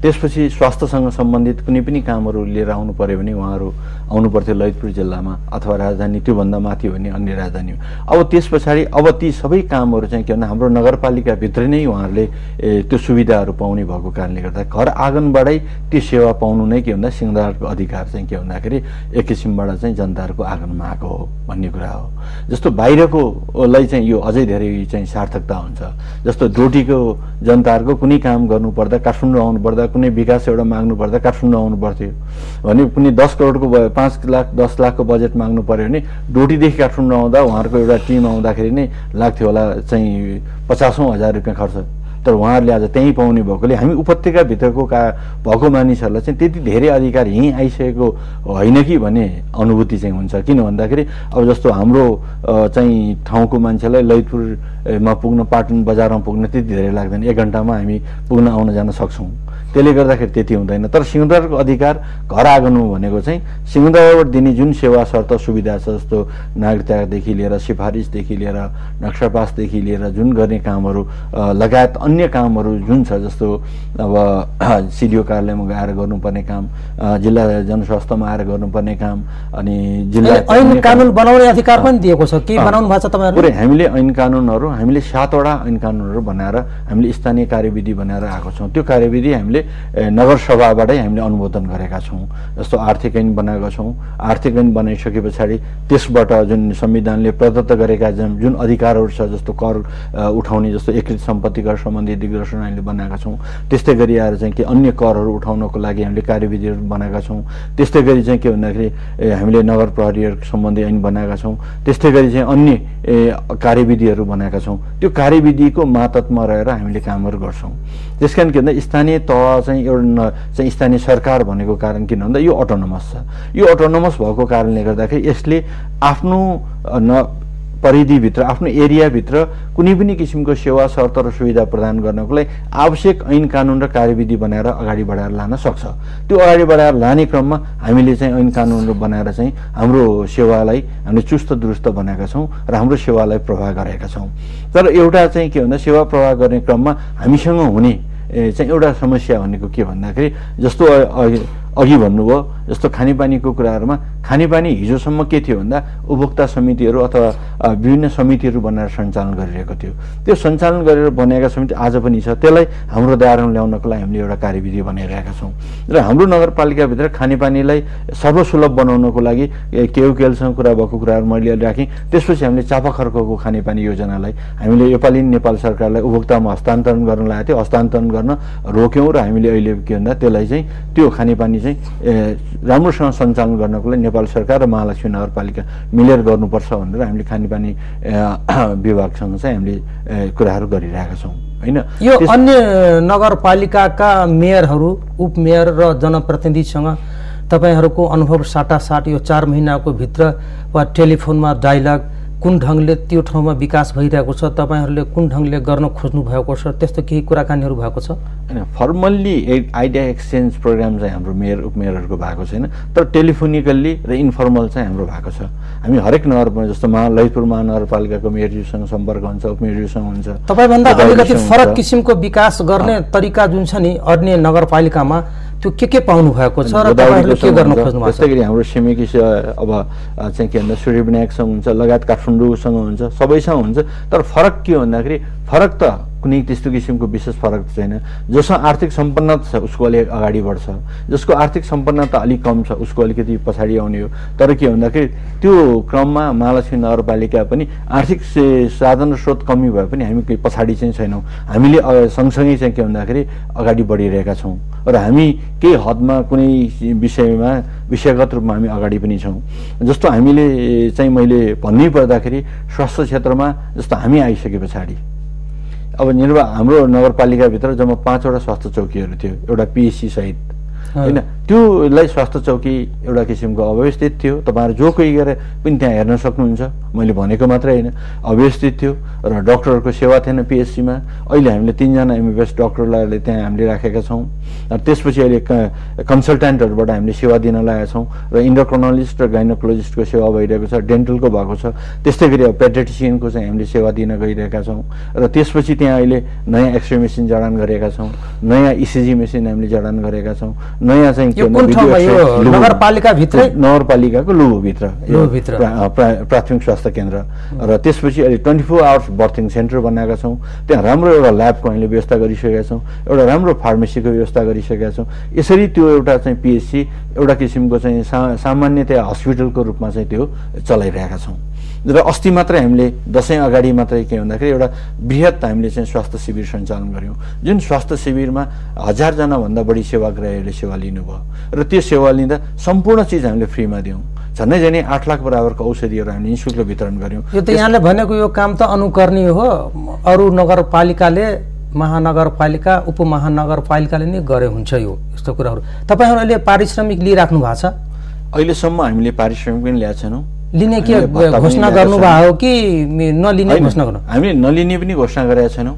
त्यसपछि स्वास्थ्यसँग सम्बन्धित कुनै पनि कामहरू लिएर आउनु पर्यो भने उहाँहरू आउनु पर्थ्यो ललितपुर जिल्लामा अथवा राजधानी, त्योभन्दा माथि भने अन्य राजधानी। अब त्यस पछाडि अब ती सबै कामहरू चाहिँ के भन्दा हाम्रो नगरपालिकाभित्र नै उहाँहरूले त्यो सुविधाहरू पाउने भएको कारणले गर्दा घर आँगनबाटै त्यो सेवा पाउनु नै के भन्दा सिंहदरबारको अधिकार चाहिँ के भन्दाखेरि एक किसिमबाट चाहिँ जनताहरूको आँगनमा आएको हो भन्ने कुरा हो। जस्तो बाहिरकोलाई चाहिँ यो अझै धेरै चाहिँ सार्थकता हुन्छ। जस्तो डोटीको जनताहरूको कुनै काम गर्नुपर्दा काठमाडौँ आउनुपर्दा, कुनै विकास एउटा माग्नुपर्दा काठमाडौँ आउनु पर्थ्यो भने कुनै दस करोडको पाँच लाख दस लाखको बजेट माग्नु पर्यो भने डोटीदेखि काठमाडौँ आउँदा उहाँहरूको एउटा टिम आउँदाखेरि नै लाग्थ्यो होला चाहिँ पचासौँ हजार रुपियाँ खर्च। तर उहाँहरूले आज त्यहीँ पाउने भएकोले हामी उपत्यकाभित्रको का भएको मानिसहरूलाई चाहिँ त्यति धेरै अधिकार यहीँ आइसकेको होइन कि भन्ने अनुभूति चाहिँ हुन्छ। किन भन्दाखेरि अब जस्तो हाम्रो चाहिँ ठाउँको मान्छेलाई ललितपुरमा पुग्न, पाटन बजारमा पुग्न त्यति धेरै लाग्दैन, एक घन्टामा हामी पुग्न आउन जान सक्छौँ। त्यसले गर्दाखेरि त्यति हुँदैन। तर सिंहदरबारको अधिकार घर आँगन भनेको चाहिँ सिंहदरबारबाट दिने जुन सेवा शर्त सुविधा छ, जस्तो नागरिकतादेखि लिएर सिफारिसदेखि लिएर नक्सापासदेखि लिएर जुन गर्ने कामहरू लगायत अन्य कामहरू जुन छ, जस्तो अब सिडिओ कार्यालयमा गएर गर्नुपर्ने काम, जिल्ला जनस्वास्थ्यमा आएर गर्नुपर्ने काम, अनि जिल्ला ऐन कानुन बनाउने अधिकार पनि दिएको छ। के बनाउनु भएको छ तपाईँहरु? पुरै हामीले ऐन कानुनहरू हामीले सातवटा ऐन कानुनहरू बनाएर हामीले स्थानीय कार्यविधि बनाएर आएको छौँ। त्यो कार्यविधि हामीले नगर सभाबाटै हामीले अनुमोदन गरेका छौँ। जस्तो आर्थिक ऐन बनाएका छौँ। आर्थिक ऐन बनाइसके पछाडि त्यसबाट जुन संविधानले प्रदत्त गरेका जुन अधिकारहरू छ, जस्तो कर उठाउने, जस्तो एकीकृत सम्पत्ति कर सम्बन्धी दिग्दर्शन हामीले बनाएका छौँ। त्यस्तै गरी आएर चाहिँ के अन्य करहरू उठाउनको लागि हामीले कार्यविधिहरू बनाएका छौँ। त्यस्तै गरी चाहिँ के भन्दाखेरि हामीले नगर प्रहरीहरू सम्बन्धी ऐन बनाएका छौँ। त्यस्तै गरी चाहिँ अन्य कार्यविधिहरू बनाएका छौँ। त्यो कार्यविधिको मातहतमा रहेर हामीले कामहरू गर्छौँ। त्यस कारण के भन्दा स्थानीय तह चाहिँ एउटा चाहिँ स्थानीय सरकार भनेको कारण किन भन्दा यो अटोनोमस छ। यो अटोनोमस भएको कारणले गर्दाखेरि यसले आफ्नो न परिधिभित्र, आफ्नो एरियाभित्र कुनै पनि किसिमको सेवा शर्त र सुविधा प्रदान गर्नको लागि आवश्यक ऐन कानुन र कार्यविधि बनाएर अगाडि बढाएर लान सक्छ। त्यो अगाडि बढाएर लाने क्रममा हामीले चाहिँ ऐन कानुनहरू बनाएर चाहिँ हाम्रो सेवालाई हामीले चुस्त दुरुस्त बनाएका छौँ र हाम्रो सेवालाई प्रभाव गरेका छौँ। तर एउटा चाहिँ के भन्दा सेवा प्रभाव गर्ने क्रममा हामीसँग हुने चाहिँ एउटा समस्या भनेको के भन्दाखेरि जस्तो अघि भन्नुभयो, जस्तो खानेपानीको कुराहरूमा खानेपानी हिजोसम्म के थियो भन्दा उपभोक्ता समितिहरू अथवा विभिन्न समितिहरू बनाएर सञ्चालन गरिरहेको थियो। त्यो सञ्चालन गरेर बनाएका समिति आज पनि छ। त्यसलाई हाम्रो दायरामा ल्याउनको लागि हामीले एउटा कार्यविधि बनाइरहेका छौँ र हाम्रो नगरपालिकाभित्र खानेपानीलाई सर्वसुलभ बनाउनको लागि केयुकेलसँग कुरा भएको कुराहरू मैले राखेँ। त्यसपछि हामीले चापाखर्कको खानेपानी योजनालाई हामीले योपालि नेपाल सरकारलाई उपभोक्तामा हस्तान्तरण गर्न लागेको थियो, हस्तान्तरण गर्न रोक्यौँ र हामीले अहिले के भन्दा त्यसलाई चाहिँ त्यो खानेपानी राम्रोसँग सञ्चालन गर्नको लागि नेपाल सरकार र महालक्ष्मी नगरपालिका मिलेर गर्नुपर्छ भनेर हामीले खानेपानी विभागसँग चाहिँ हामीले कुराहरू गरिरहेका छौँ। होइन, यो अन्य नगरपालिकाका मेयरहरू, उपमेयर र जनप्रतिनिधिसँग तपाईँहरूको अनुभव साटासाट यो चार महिनाको भित्र वा टेलिफोनमा डायलग कुन ढङ्गले त्यो ठाउँमा विकास भइरहेको छ, तपाईँहरूले कुन ढङ्गले गर्न खोज्नु भएको छ, त्यस्तो केही कुराकानीहरू भएको छ? फर्मल्ली आइडिया एक्सचेन्ज प्रोग्राम चाहिँ हाम्रो मेयर उपमेयरहरूको भएको छैन, तर टेलिफोनिकल्ली र इन्फर्मल चाहिँ हाम्रो भएको छ। हामी हरेक नगरमा जस्तो महा ललितपुर महानगरपालिकाको मेयरज्यूसँग सम्पर्क हुन्छ, उपमेयरज्यूसँग हुन्छ। तपाईँभन्दा अलिकति फरक किसिमको विकास गर्ने तरिका जुन छ नि अन्य नगरपालिकामा त्यो के के पाउनु भएको छ र तपाईँहरूले के गर्न खोज्नु भएको छ? त्यसैगरी हाम्रो छिमेकी अब चाहिँ के भन्दा सूर्यविनायकसँग हुन्छ, लगायत काठमाडौँसँग हुन्छ, सबैसँग हुन्छ। तर फरक के हो भन्दाखेरि फरक त कुनै त्यस्तो किसिमको विशेष फरक छैन। जसको आर्थिक सम्पन्नता छ उसको अलिक अगाडि बढ्छ, जसको आर्थिक सम्पन्नता अलिक कम छ उसको अलिकति पछाडि आउने हो। तर के भन्दाखेरि त्यो क्रममा महालक्ष्मी नगरपालिका पनि आर्थिक साधन स्रोत कमी भए पनि हामी केही पछाडि चाहिँ छैनौँ। हामीले सँगसँगै चाहिँ के भन्दाखेरि अगाडि बढिरहेका छौँ र हामी केही हदमा कुनै विषयमा विषयगत रूपमा हामी अगाडि पनि छौँ। जस्तो हामीले चाहिँ मैले भन्नै पर्दाखेरि स्वास्थ्य क्षेत्रमा जस्तो हामी आइसके पछाडि अब निर्वाह हाम्रो नगरपालिकाभित्र जम्मा पाँचवटा स्वास्थ्य चौकीहरू थियो, एउटा पीएसी सहित हैन। त्योलाई स्वास्थ्य चौकी एउटा किसिमको अव्यवस्थित थियो, तपाईहरु जो कोही गएर पनि त्यहाँ हेर्न सक्नुहुन्छ, मैले भनेको मात्रै हैन, अव्यवस्थित थियो र डाक्टरहरुको सेवा थिएन पीएसीमा। अहिले हामीले तीन जना एमबीबीएस डाक्टरलाई त्यहाँ हामीले राखेका छौं र त्यसपछि अहिले कन्सल्टेन्टहरुबाट हामीले सेवा दिन लागेका छौं र एन्डोक्रिनोलोजिस्ट र गाइनोकोलोजिस्टको सेवा भइरहेको छ, डेन्टलको भएको छ, त्यस्तै गरी पेडियाट्रिशियनको चाहिँ हामीले सेवा दिन गइरहेका छौं र त्यसपछि त्यहाँ अहिले नयाँ एक्सरे मेसिन जडान गरेका छौं, नयाँ ईसीजी मेसिन हामीले जडान गरेका छौं, नयाँ चाहिँ के नगरपालिका भित्र नगरपालिकाको लुबो भित्र प्राथमिक स्वास्थ्य केन्द्र र त्यसपछि अहिले चौबीस आवर्स बर्थिङ सेन्टर बनाएका छौं। त्यहाँ राम्रो एउटा ल्याबको हामीले व्यवस्था गरिसकेका छौं, एउटा राम्रो फार्मेसीको व्यवस्था गरिसकेका छौं। यसरी त्यो एउटा चाहिँ पीएचसी एउटा किसिमको चाहिँ सामान्यतया हस्पिटलको रूपमा चाहिँ त्यो चलाइरहेका छौं र अस्ति मात्रै हामीले दशैं अगाडि मात्रै के भन्दाखेरि एउटा बृहत हामीले चाहिँ स्वास्थ्य शिविर सञ्चालन गर्यौं, जुन स्वास्थ्य शिविरमा हजार जना भन्दा बढी सेवाग्राहीहरूले सेवा लिनुभयो र त्यो सेवा लिँदा सम्पूर्ण चीज हामीले फ्रीमा दियौं। झन्डै झन्डै आठ लाख बराबरको औषधिहरू हामीले निःशुल्क वितरण गर्यौं। यो त यहाँले भनेको यो काम त अनुकरणीय हो, अरू नगरपालिकाले, महानगरपालिका, उपमहानगरपालिकाले नै गरे हुन्छ यो यस्तो कुराहरू। तपाईहरुले पारिश्रमिक लिइराख्नु भएको छ? अहिलेसम्म हामीले पारिश्रमिक पनि ल्याएको छैनौं। लिने के घोषणा गर्नुभयो कि नलिने घोषणा गर्नु? हामीले नलिने पनि घोषणा गरेका छैनौं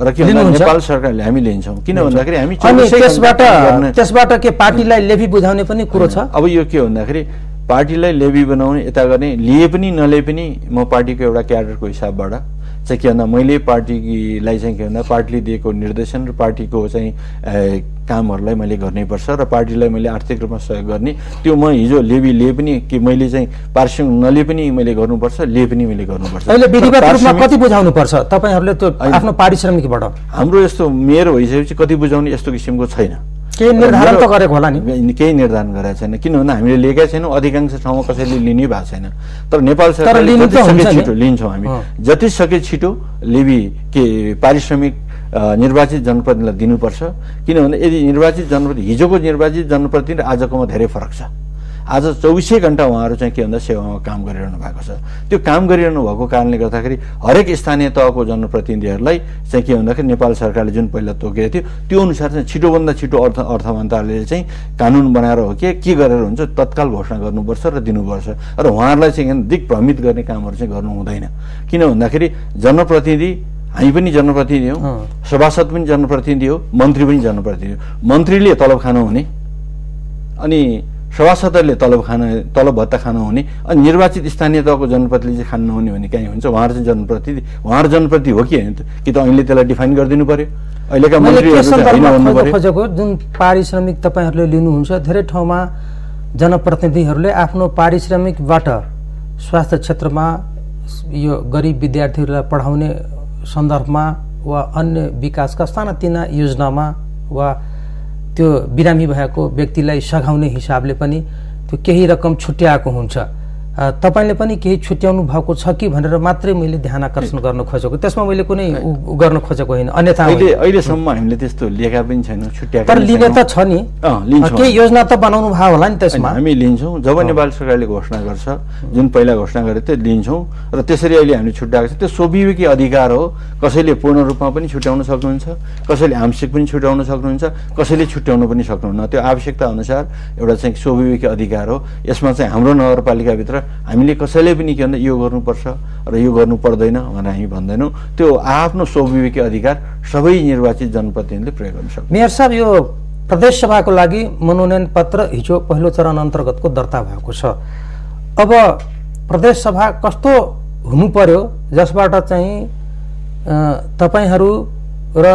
र के नेपाल सरकारले हामी लिन्छौं, किन भन्दाखेरि हामी त्यसबाट त्यसबाट के पार्टीलाई लेभी बुझाउने पनि कुरो छ। अब यो के भन्दाखेरि पार्टीलाई लेभी बनाउने यता गर्ने, लिए पनि नले पनि म पार्टीको एउटा क्याडरको हिसाबबाट चाहिँ के भन्दा मैले पार्टीलाई चाहिँ के भन्दा पार्टीले दिएको निर्देशन र पार्टीको चाहिँ कामहरुलाई मैले गर्नुपर्छ र पार्टीलाई मैले आर्थिक रूपमा सहयोग गर्ने, त्यो म हिजो लेबी ले पनि कि मैले चाहिँ पारिश्रमिक नले पनि मैले गर्नुपर्छ, ले पनि मैले गर्नुपर्छ। अहिले विधिगत रूपमा कति बुझाउनु पर्छ तपाईहरुले त्यो आफ्नो पारिश्रमिकबाट? हाम्रो यस्तो मेयर भइसकेपछि कति बुझाउने यस्तो किसिमको छैन, केही निर्धारण त गरेको होला नि? केही निर्धारण गरेको छैन, किनभने हामीले लिएका छैनौँ, अधिकांश ठाउँमा कसैले लिने भएको छैन। तर नेपाल सरकारले जतिसके छिटो लिन्छौँ हामी, जतिसके छिटो लेबी के पारिश्रमिक निर्वाचित जनप्रतिनिधिलाई दिनुपर्छ, किनभने यदि निर्वाचित जनप्रति हिजोको निर्वाचित जनप्रतिनिधि र आजकोमा धेरै फरक छ। आज चौबीसै घण्टा उहाँहरू चाहिँ के भन्दा सेवामा काम गरिरहनु भएको छ, त्यो काम गरिरहनु भएको कारणले गर्दाखेरि हरेक स्थानीय तहको जनप्रतिनिधिहरूलाई चाहिँ के भन्दाखेरि नेपाल सरकारले जुन पहिला तोकेको थियो त्यो अनुसार चाहिँ छिटोभन्दा छिटो अर्थ अर्थ मन्त्रालयले चाहिँ कानुन बनाएर हो कि के गरेर हुन्छ तत्काल घोषणा गर्नुपर्छ र दिनुपर्छ र उहाँहरूलाई चाहिँ दिग्भ्रमित गर्ने कामहरू चाहिँ गर्नु हुँदैन, किन भन्दाखेरि जनप्रतिनिधि हामी पनि जनप्रतिनिधि हौ, सभासद पनि जनप्रतिनिधि हो, मन्त्री पनि जनप्रतिनिधि हो। मन्त्रीले तलब खानु हुने अनि सभासदहरूले तलब खान तलब भत्ता खानु हुने अनि निर्वाचित स्थानीय तहको जनप्रतिनिधिले चाहिँ खानु हुने भने कहीँ हुन्छ? उहाँहरू चाहिँ जनप्रतिनिधि, उहाँहरू जनप्रतिनिधि हो कि होइन कि त अहिले त्यसलाई डिफाइन गरिदिनु पर्यो। अहिलेका मन्त्रीहरूले खोजेको जुन पारिश्रमिक तपाईहरूले लिनुहुन्छ, धेरै ठाउँमा जनप्रतिनिधिहरूले आफ्नो पारिश्रमिकबाट स्वास्थ्य क्षेत्रमा यो गरिब विद्यार्थीहरूलाई पढाउने सन्दर्भमा वा अन्य विकासका सानातिना योजनामा वा त्यो बिरामी भएको व्यक्तिलाई सघाउने हिसाबले पनि त्यो केही रकम छुट्याएको हुन्छ। तपाईले पनि केही छुट्याउनु भएको छ कि भनेर मात्रै मैले ध्यान आकर्षण गर्न खोजेको, त्यसमा मैले कुनै गर्न खोजेको होइन, अन्यथा अहिले अहिलेसम्म हामीले त्यस्तो लेखा पनि छैन छुट्याएको। तर लिने त छ नि, केही योजना त बनाउनु भयो होला नि? त्यसमा हामी लिन्छौँ, जब नेपाल सरकारले घोषणा गर्छ जुन पहिला घोषणा गरे त्यो लिन्छौँ र त्यसरी अहिले हामीले छुट्याएको छ। त्यो स्वाभाविक अधिकार हो, कसैले पूर्ण रूपमा पनि छुट्याउन सक्नुहुन्छ, कसैले आंशिक पनि छुट्याउन सक्नुहुन्छ, कसैले छुट्याउन पनि सक्नुहुन्न। त्यो आवश्यकता अनुसार एउटा चाहिँ स्वाभाविक अधिकार हो। यसमा चाहिँ हाम्रो नगरपालिकाभित्र हामीले कसैले पनि के भन्दा यो गर्नुपर्छ र यो गर्नु पर्दैन भनेर हामी भन्दैनौँ, त्यो आफ्नो स्वाभिविक अधिकार सबै निर्वाचित जनप्रतिनिधिले प्रयोग गर्न सक्छ। मेयर साहब, यो प्रदेश सभाको लागि मनोनयन पत्र हिजो पहिलो चरण अन्तर्गतको दर्ता भएको छ। अब प्रदेश सभा कस्तो हुनु पर्यो जसबाट चाहिँ तपाईहरू र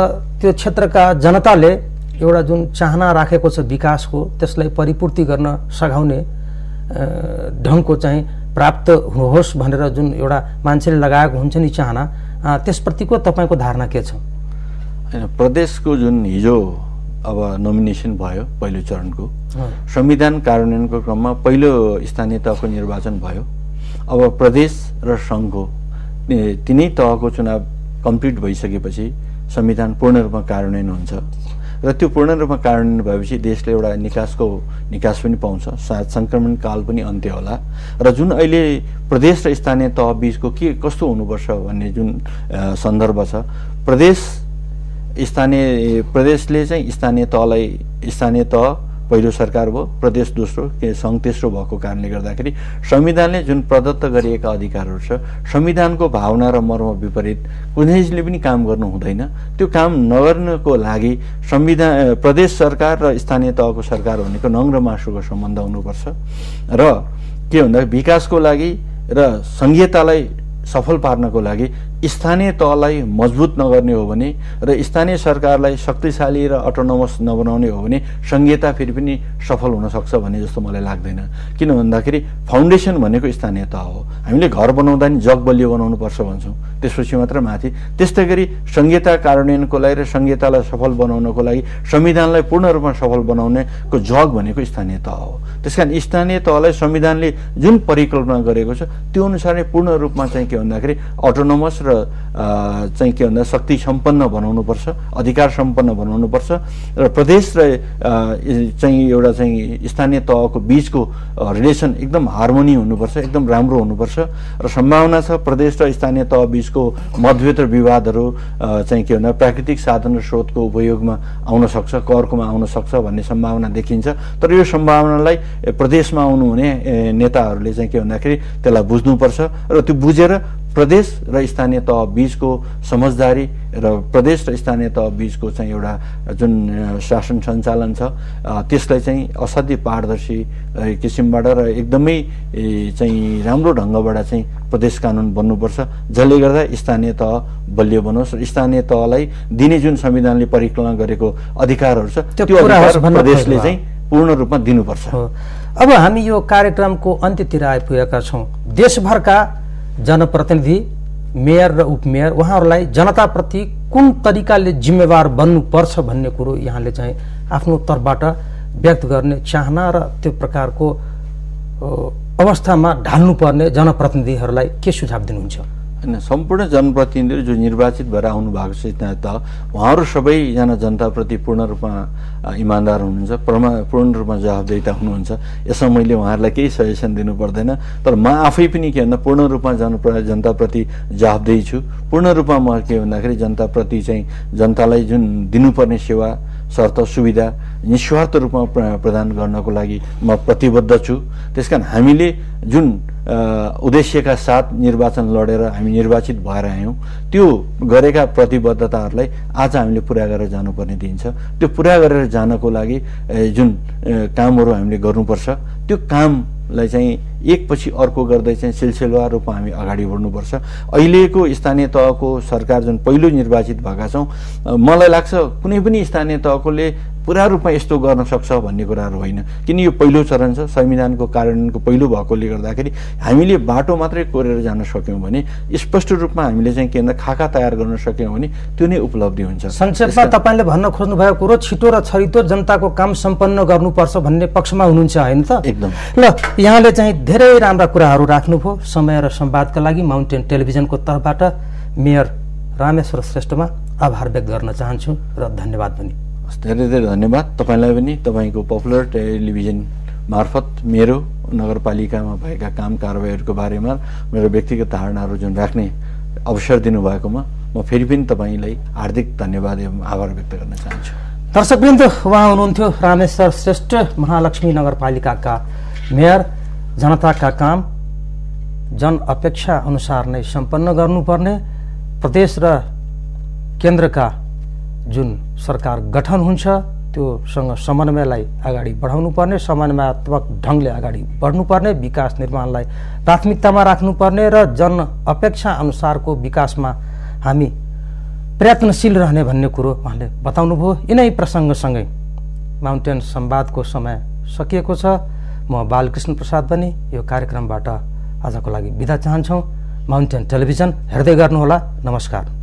त्यो क्षेत्रका जनताले एउटा जुन चाहना राखेको छ विकासको त्यसलाई परिपूर्ति गर्न सघाउने ढङ्गको चाहिँ प्राप्त होस् भनेर जुन एउटा मान्छेले लगाएको हुन्छ नि चाहना, त्यसप्रतिको तपाईँको धारणा के छ? हैन, प्रदेशको जुन हिजो अब नोमिनेसन भयो पहिलो चरणको, संविधान कार्यान्वयनको क्रममा पहिलो स्थानीय तहको निर्वाचन भयो, अब प्रदेश र सङ्घको तिनै तहको चुनाव कम्प्लिट भइसकेपछि संविधान पूर्ण रूपमा कार्यान्वयन हुन्छ र र त्यो पूर्ण रूपमा कार्यान्वयन भएपछि देशले एउटा निकासको निकास पनि पाउँछ, सायद संक्रमण काल पनि अन्त्य होला र जुन अहिले प्रदेश र स्थानीय तह बीचको के कस्तो हुनुपर्छ भन्ने जुन सन्दर्भ छ, प्रदेश स्थानीय प्रदेशले चाहिँ स्थानीय तहलाई स्थानीय तह पहिलो सरकार भयो, प्रदेश दोस्रो, के संघ तेस्रो भएको कारणले गर्दाखेरि संविधानले जुन प्रदत्त गरिएका अधिकारहरू छ संविधानको भावना र मर्म विपरीत कुनैले पनि काम गर्नु हुँदैन। त्यो काम नगर्नको लागि संविधान प्रदेश सरकार र स्थानीय तहको सरकार भनेको नङ र मासुको सम्बन्ध हुनुपर्छ र के भन्दा विकासको लागि र संघीयतालाई सफल पार्नको लागि स्थानीय तहलाई मजबुत नगर्ने हो भने र स्थानीय सरकारलाई शक्तिशाली र अटोनोमस नबनाउने हो भने संघीयता फेरि पनि सफल हुन सक्छ भन्ने जस्तो मलाई लाग्दैन। किन भन्दाखेरि फाउन्डेसन भनेको स्थानीय तह हो। हामीले घर बनाउँदा नि जग बलियो बनाउनु पर्छ भन्छौँ, त्यसपछि मात्र माथि। त्यस्तै गरी संघीयता कार्यान्वयनको लागि र संघीयतालाई सफल बनाउनको लागि संविधानलाई पूर्ण रूपमा सफल बनाउनेको जग भनेको स्थानीय तह हो। त्यसकारण स्थानीय तहलाई संविधानले जुन परिकल्पना गरेको छ त्यो अनुसार नै पूर्ण रूपमा चाहिँ के भन्दाखेरि अटोनोमस र चाहिँ के भन्दा शक्ति सम्पन्न बनाउनुपर्छ, अधिकार सम्पन्न बनाउनुपर्छ र प्रदेश र चाहिँ एउटा चाहिँ स्थानीय तहको बीचको रिलेसन एकदम हार्मोनी हुनुपर्छ, एकदम राम्रो हुनुपर्छ र सम्भावना छ प्रदेश र स्थानीय तह बीचको मतभेद र विवादहरू चाहिँ के भन्दा प्राकृतिक साधन र स्रोतको उपयोगमा आउन सक्छ, करकोमा आउन सक्छ भन्ने सम्भावना देखिन्छ। तर यो सम्भावनालाई प्रदेशमा आउनुहुने नेताहरूले चाहिँ के भन्दाखेरि त्यसलाई बुझ्नुपर्छ र त्यो बुझेर प्रदेश र स्थानीय तह बीचको समझदारी र प्रदेश र स्थानीय तह बीचको चाहिँ एउटा जुन शासन सञ्चालन छ त्यसलाई चाहिँ असाध्यै पारदर्शी किसिमबाट र एकदमै चाहिँ राम्रो ढङ्गबाट चाहिँ प्रदेश कानुन बन्नुपर्छ, जसले गर्दा स्थानीय तह बलियो बनोस् र स्थानीय तहलाई दिने जुन संविधानले परिकल्पना गरेको अधिकारहरू छ त्यो अधिकार प्रदेशले चाहिँ पूर्ण रूपमा दिनुपर्छ। अब हामी यो कार्यक्रमको अन्त्यतिर आइपुगेका छौँ। देशभरका जनप्रतिनिधि, मेयर र उपमेयर, उहाँहरूलाई जनताप्रति कुन तरिकाले जिम्मेवार बन्नुपर्छ भन्ने कुरो यहाँले चाहिँ आफ्नो तर्फबाट व्यक्त गर्ने चाहना र त्यो प्रकारको अवस्थामा ढाल्नुपर्ने जनप्रतिनिधिहरूलाई के सुझाव दिनुहुन्छ? होइन, सम्पूर्ण जनप्रतिनिधिहरू जो निर्वाचित भएर आउनु भएको छ त उहाँहरू सबैजना जनताप्रति पूर्ण रूपमा इमान्दार हुनुहुन्छ, प्रमा पूर्ण रूपमा जवाबदेता हुनुहुन्छ। यसमा मैले उहाँहरूलाई केही सजेसन दिनु पर्दैन। तर म आफै पनि के भन्दा पूर्ण रूपमा जनप्र जनताप्रति जवाबदेही छु। पूर्ण रूपमा म के भन्दाखेरि जनताप्रति चाहिँ जनतालाई जुन दिनुपर्ने सेवा शर्त सुविधा निस्वार्थ रूपमा प्रदान गर्नको लागि म प्रतिबद्ध छु। त्यसकारण हामीले जुन उद्देश्यका साथ निर्वाचन लडेर हामी निर्वाचित भएर आयौँ त्यो गरेका प्रतिबद्धताहरूलाई आज हामीले पुरा गरेर जानुपर्ने दिन्छ। त्यो पुरा गरेर जानको लागि जुन कामहरू हामीले गर्नुपर्छ त्यो कामलाई चाहिँ एकपछि अर्को गर्दै चाहिँ सिलसिलावार रूपमा हामी अगाडि बढ्नुपर्छ। अहिलेको स्थानीय तहको सरकार जुन पहिलो निर्वाचित भएका छौँ, मलाई लाग्छ कुनै पनि स्थानीय तहकोले पूरा रूपमा यस्तो गर्न सक्छ भन्ने कुराहरू होइन, किन यो पहिलो चरण छ। संविधानको कार्यान्वयनको पहिलो भएकोले गर्दाखेरि हामीले बाटो मात्रै कोरेर जान सक्यौँ भने, स्पष्ट रूपमा हामीले चाहिँ के भन्दा खाका तयार गर्न सक्यौँ भने त्यो नै उपलब्धि हुन्छ। संक्षेपमा तपाईँले भन्न खोज्नु भएको कुरो छिटो र छरितो जनताको काम सम्पन्न गर्नुपर्छ भन्ने पक्षमा हुनुहुन्छ, होइन त? एकदम। ल, यहाँले चाहिँ धेरै राम्रा कुराहरू राख्नुभयो। समय र संवादका लागि माउन्टेन टेलिभिजनको तर्फबाट मेयर रामेश्वर श्रेष्ठमा आभार व्यक्त गर्न चाहन्छु र धन्यवाद पनि। धेरै धेरै धन्यवाद तपाईँलाई पनि। तपाईँको पपुलर टेलिभिजन मार्फत मेरो नगरपालिकामा भएका काम कारवाहीहरूको बारेमा मेरो व्यक्तिगत धारणाहरू जुन राख्ने अवसर दिनुभएकोमा म फेरि पनि तपाईँलाई हार्दिक धन्यवाद एवं आभार व्यक्त गर्न चाहन्छु। दर्शकवृन्द, उहाँ हुनुहुन्थ्यो रामेश्वर श्रेष्ठ, महालक्ष्मी नगरपालिकाका मेयर। जनताका काम जन अपेक्षा अनुसार नै सम्पन्न गर्नुपर्ने, प्रदेश र केन्द्रका जुन सरकार गठन हुन्छ त्योसँग समन्वयलाई अगाडि बढाउनुपर्ने, समन्वयात्मक ढङ्गले अगाडि बढ्नुपर्ने, विकास निर्माणलाई प्राथमिकतामा राख्नुपर्ने र जन अपेक्षा अनुसारको विकासमा हामी प्रयत्नशील रहने भन्ने कुरो उहाँले बताउनुभयो। यिनै प्रसङ्गसँगै माउन्टेन संवादको समय सकिएको छ। म बालकृष्ण प्रसाद पनि यो कार्यक्रमबाट आजको लागि बिदा चाहन्छौँ। माउन्टेन टेलिभिजन हेर्दै गर्नुहोला। नमस्कार।